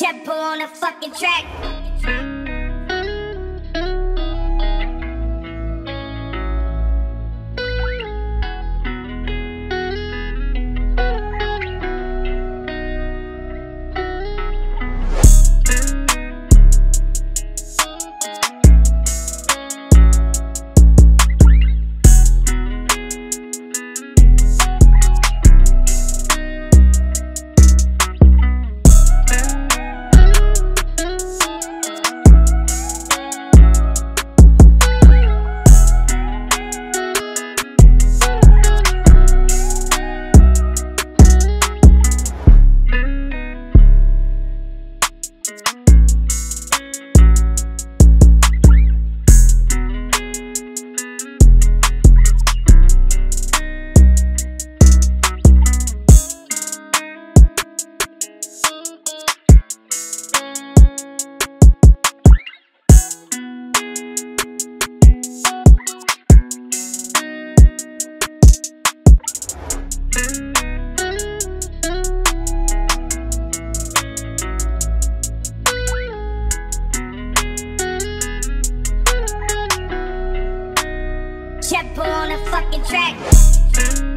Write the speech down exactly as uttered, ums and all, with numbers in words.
Chef on the fucking track. Chef on the fucking track.